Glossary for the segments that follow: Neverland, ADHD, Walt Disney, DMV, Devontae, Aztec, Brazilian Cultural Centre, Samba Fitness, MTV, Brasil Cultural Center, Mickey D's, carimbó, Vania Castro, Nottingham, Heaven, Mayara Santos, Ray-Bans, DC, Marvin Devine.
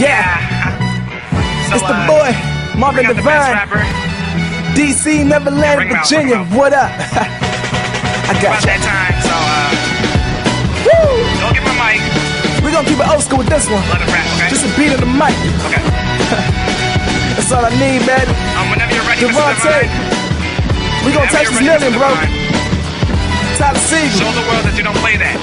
Yeah. So, it's the boy, Marvin Devine. DC, Neverland, Virginia. What up? I got you. About that time, so woo! Don't get my mic. We're gonna keep it old school with this one. Let it rap, okay? Just a beat of the mic. Okay. That's all I need, man. Whenever you're ready, Devontae. We're gonna touch this million, bro. Top secret. Show the world that you don't play that.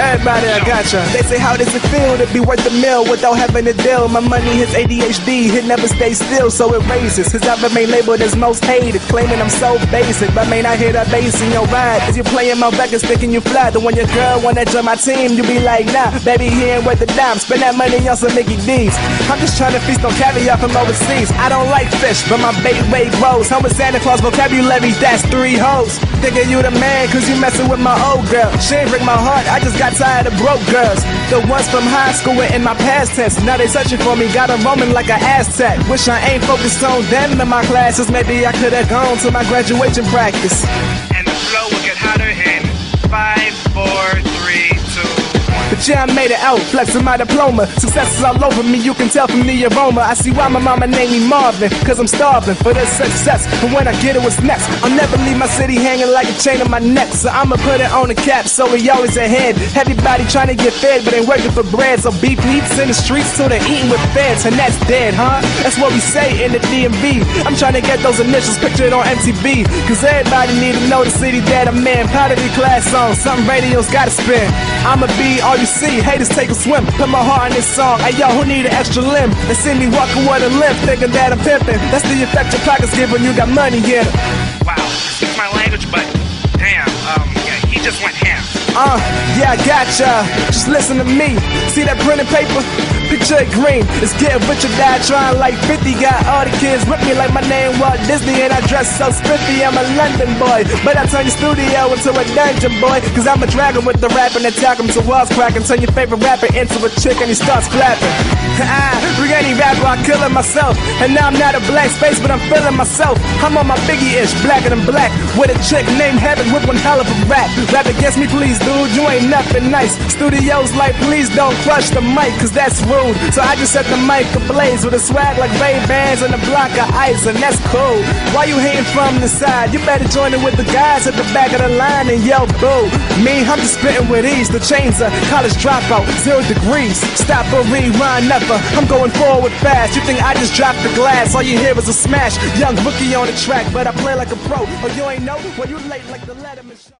Everybody, I gotcha. They say, how does it feel to be worth a meal without having a deal? My money, his ADHD, it never stays still, so it raises. His album ain't labeled as most hated, claiming I'm so basic. But man, I hear that bass in your ride. As you're playing my records, thinking you fly. Then when your girl wanna join my team, you be like, nah, baby, he ain't worth a dime. Spend that money on some Mickey D's. I'm just trying to feast on caviar from overseas. I don't like fish, but my bait weight grows. Home with Santa Claus vocabulary, that's 3 hoes. Thinking you the man, cause you messing with my old girl. She ain't break my heart, I just got tired of broke girls. The ones from high school were in my past tense. Now they searching for me, got them roaming like an Aztec. Wish I ain't focused on them in my classes. Maybe I could have gone to my graduation practice. And the flow will get hotter in 5, 4, 3, 2, 1. But yeah, I made it out, flexing my diploma. Success is all over me, you can tell from the aroma. I see why my mama named me Marvin, cause I'm starving for this success. And when I get it, what's next? I'll never leave my city hanging like a chain on my neck. So I'ma put it on the cap, so we always ahead. Everybody trying to get fed, but ain't working for bread. So beef eats in the streets, so they're eating with feds. And that's dead, huh? That's what we say in the DMV. I'm trying to get those initials pictured on MTV, cause everybody need to know the city that I'm in. Poverty class song, something radio's gotta spin. I'ma be all you see, haters take a swim. Put my heart in this song, hey yo, who need an extra limb? They see me walking with a limp, thinking that I'm pimping. That's the effect your pockets give when you got money in it. Wow, excuse my language, but damn, yeah, he just went ham. Yeah, I gotcha, just listen to me. See that printed paper? Picture it green. It's getting richer, die trying like 50. Got all the kids with me like my name Walt Disney. And I dress so spiffy, I'm a London boy. But I turn your studio into a dungeon, boy. Cause I'm a dragon with the rap and attack him to walls cracking. Turn your favorite rapper into a chick and he starts flapping. Bring any rapper, I'm killing myself. And now I'm not a black space, but I'm feeling myself. I'm on my Biggie-ish, blacker than black. With a chick named Heaven with one hell of a rap. Rap against me, please, dude, you ain't nothing nice. Studios like, please don't crush the mic, cause that's rude. So I just set the mic ablaze with a swag like Ray-Bans and a block of ice, and that's cool. Why you hating from the side? You better join it with the guys at the back of the line and yell boo. Me, I'm just spitting with ease. The chains are college dropout, 0 degrees. Stop or rewind, never. I'm going forward fast. You think I just dropped the glass? All you hear is a smash. Young rookie on the track, but I play like a pro. Oh, you ain't know? Well, you late like the Letterman show.